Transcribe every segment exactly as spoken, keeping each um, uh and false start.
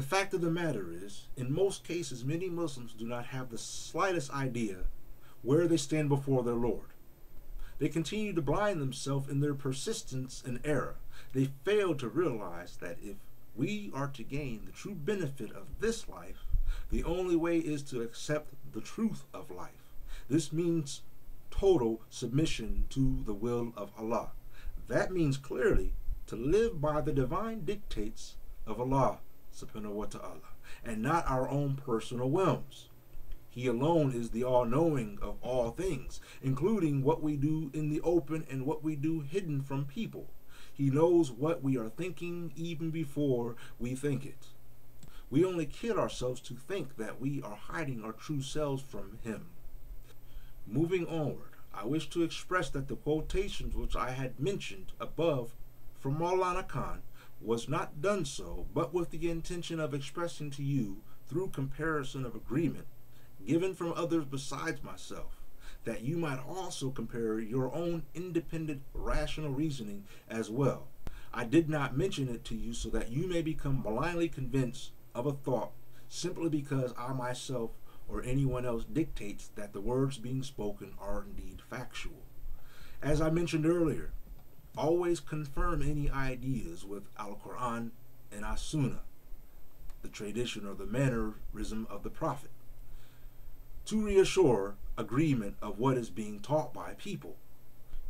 The fact of the matter is, in most cases, many Muslims do not have the slightest idea where they stand before their Lord. They continue to blind themselves in their persistence and error. They fail to realize that if we are to gain the true benefit of this life, the only way is to accept the truth of life. This means total submission to the will of Allah. That means clearly to live by the divine dictates of Allah subhanahu wa ta'ala, and not our own personal whims. He alone is the all-knowing of all things, including what we do in the open and what we do hidden from people. He knows what we are thinking even before we think it. We only kid ourselves to think that we are hiding our true selves from him. Moving onward, I wish to express that the quotations which I had mentioned above from Maulana Khan was not done so, but with the intention of expressing to you, through comparison of agreement, given from others besides myself, that you might also compare your own independent rational reasoning as well. I did not mention it to you so that you may become blindly convinced of a thought simply because I myself or anyone else dictates that the words being spoken are indeed factual. As I mentioned earlier, always confirm any ideas with Al-Qur'an and As-Sunnah, the tradition or the mannerism of the Prophet, to reassure agreement of what is being taught by people.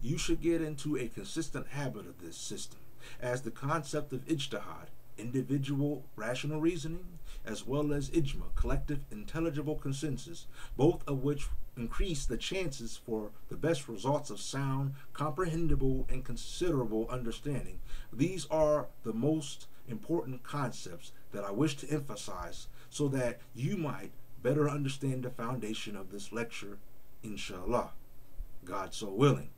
You should get into a consistent habit of this system, as the concept of ijtihad, individual rational reasoning, as well as ijma, collective intelligible consensus, both of which increase the chances for the best results of sound, comprehensible, and considerable understanding. These are the most important concepts that I wish to emphasize so that you might better understand the foundation of this lecture, inshallah, God so willing.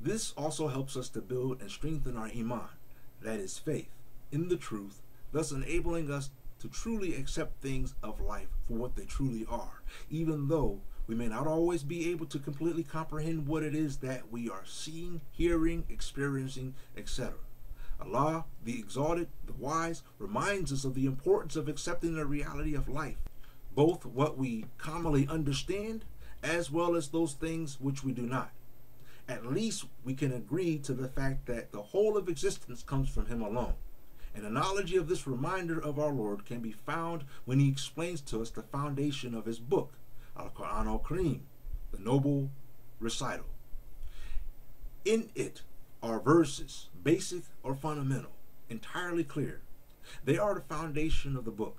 This also helps us to build and strengthen our iman, that is faith, in the truth, thus enabling us to truly accept things of life for what they truly are, even though we may not always be able to completely comprehend what it is that we are seeing, hearing, experiencing, et cetera. Allah, the Exalted, the Wise, reminds us of the importance of accepting the reality of life, both what we commonly understand as well as those things which we do not. At least we can agree to the fact that the whole of existence comes from him alone. And an analogy of this reminder of our Lord can be found when he explains to us the foundation of his book, Al-Qur'an al-Kareem, the Noble Recital. In it are verses, basic or fundamental, entirely clear. They are the foundation of the book.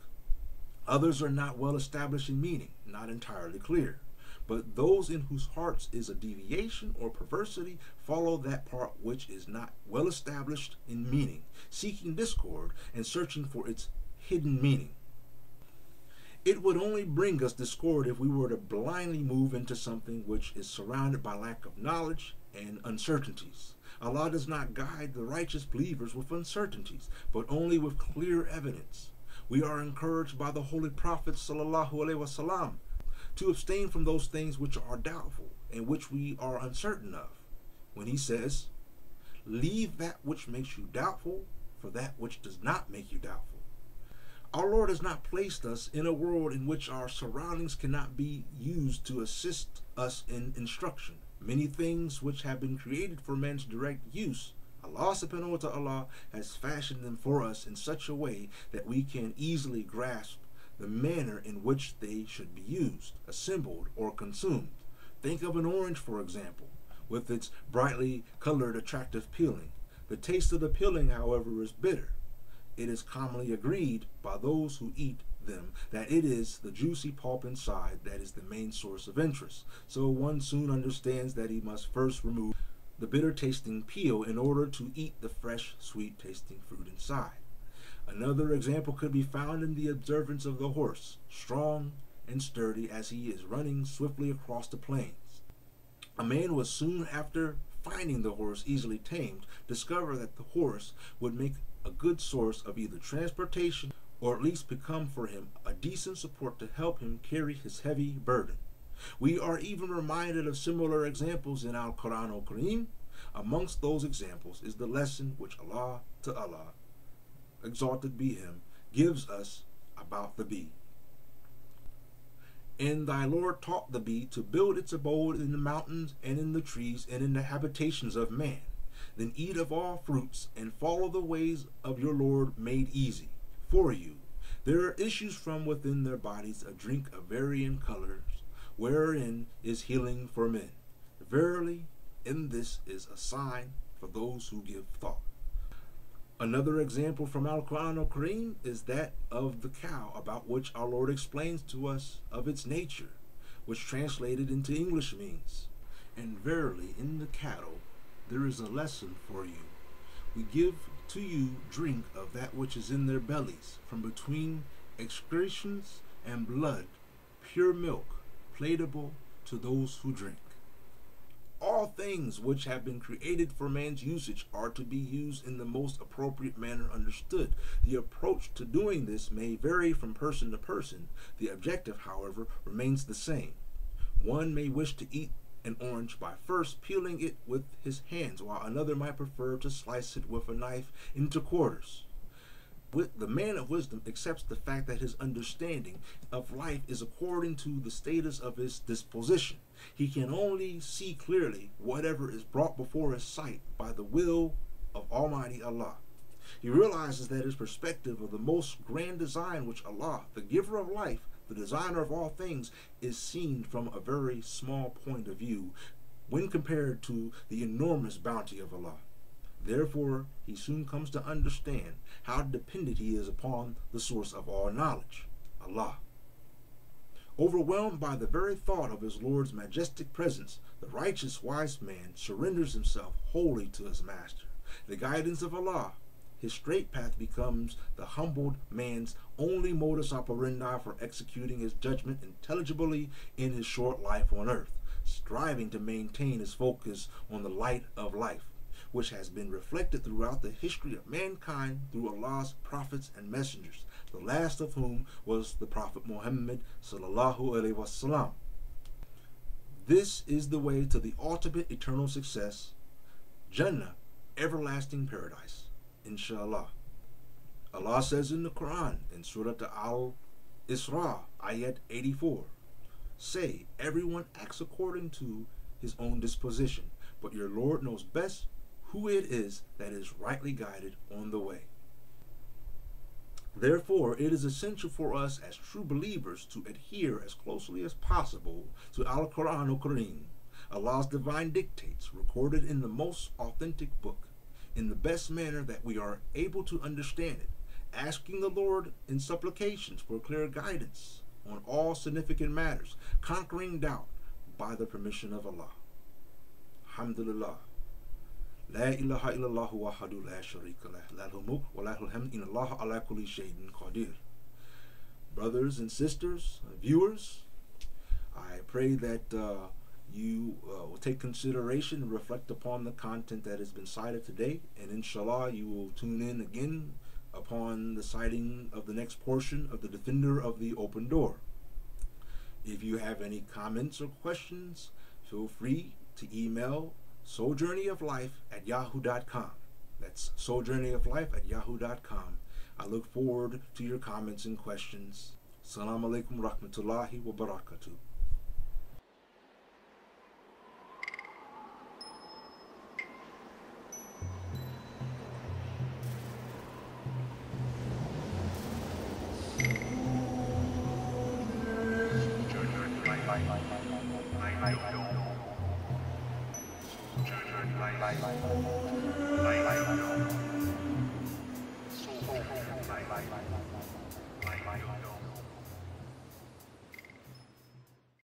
Others are not well established in meaning, not entirely clear. But those in whose hearts is a deviation or perversity follow that part which is not well established in meaning, seeking discord and searching for its hidden meaning. It would only bring us discord if we were to blindly move into something which is surrounded by lack of knowledge and uncertainties. Allah does not guide the righteous believers with uncertainties, but only with clear evidence. We are encouraged by the Holy Prophet ﷺ to abstain from those things which are doubtful and which we are uncertain of, when he says, "Leave that which makes you doubtful for that which does not make you doubtful." Our Lord has not placed us in a world in which our surroundings cannot be used to assist us in instruction. Many things which have been created for man's direct use, Allah subhanahu wa ta'ala has fashioned them for us in such a way that we can easily grasp the manner in which they should be used, assembled, or consumed. Think of an orange, for example, with its brightly colored attractive peeling. The taste of the peeling, however, is bitter. It is commonly agreed by those who eat them that it is the juicy pulp inside that is the main source of interest. So one soon understands that he must first remove the bitter-tasting peel in order to eat the fresh, sweet-tasting fruit inside. Another example could be found in the observance of the horse, strong and sturdy as he is running swiftly across the plains. A man was soon after finding the horse easily tamed, discovered that the horse would make a good source of either transportation or at least become for him a decent support to help him carry his heavy burden. We are even reminded of similar examples in Al-Qur'an al-Kareem. Amongst those examples is the lesson which Allah Ta'ala, exalted be him, gives us about the bee. And thy Lord taught the bee to build its abode in the mountains and in the trees and in the habitations of man. Then eat of all fruits and follow the ways of your Lord made easy for you. There issues from within their bodies a drink of varying colors, wherein is healing for men. Verily, in this is a sign for those who give thought. Another example from Al-Qur'an al-Kareem is that of the cow, about which our Lord explains to us of its nature, which translated into English means, and verily in the cattle there is a lesson for you. We give to you drink of that which is in their bellies, from between excretions and blood, pure milk, palatable to those who drink. All things which have been created for man's usage are to be used in the most appropriate manner understood. The approach to doing this may vary from person to person. The objective, however, remains the same. One may wish to eat an orange by first peeling it with his hands, while another might prefer to slice it with a knife into quarters. The man of wisdom accepts the fact that his understanding of life is according to the status of his disposition. He can only see clearly whatever is brought before his sight by the will of Almighty Allah. He realizes that his perspective of the most grand design, which Allah, the giver of life, the designer of all things, is seen from a very small point of view when compared to the enormous bounty of Allah. Therefore, he soon comes to understand how dependent he is upon the source of all knowledge, Allah. Overwhelmed by the very thought of his Lord's majestic presence, the righteous wise man surrenders himself wholly to his master, the guidance of Allah. His straight path becomes the humbled man's only modus operandi for executing his judgment intelligibly in his short life on earth, striving to maintain his focus on the light of life, which has been reflected throughout the history of mankind through Allah's prophets and messengers, the last of whom was the Prophet Muhammad sallallahu alaihi wasallam. This is the way to the ultimate eternal success, Jannah, everlasting paradise, Inshallah. Allah says in the Quran, in Surah Al-Isra, Ayat eighty-four, "Say, everyone acts according to his own disposition, but your Lord knows best who it is that is rightly guided on the way." Therefore, it is essential for us as true believers to adhere as closely as possible to Al-Qur'an al-Kareem, Allah's divine dictates recorded in the most authentic book, in the best manner that we are able to understand it, asking the Lord in supplications for clear guidance on all significant matters, conquering doubt by the permission of Allah. Alhamdulillah. La ilaha illallah wahdahu la sharika lah, lahul mulk wa lahul hamd, innallaha ala kulli shay'in qadir. Brothers and sisters, viewers, I pray that uh, you uh, will take consideration and reflect upon the content that has been cited today, and inshallah you will tune in again upon the citing of the next portion of The Defender of the Open Door. If you have any comments or questions, feel free to email soul journey of life at yahoo dot com. That's soul journey of life at yahoo dot com. I look forward to your comments and questions. Assalamu alaikum, rahmatullahi wa barakatuh.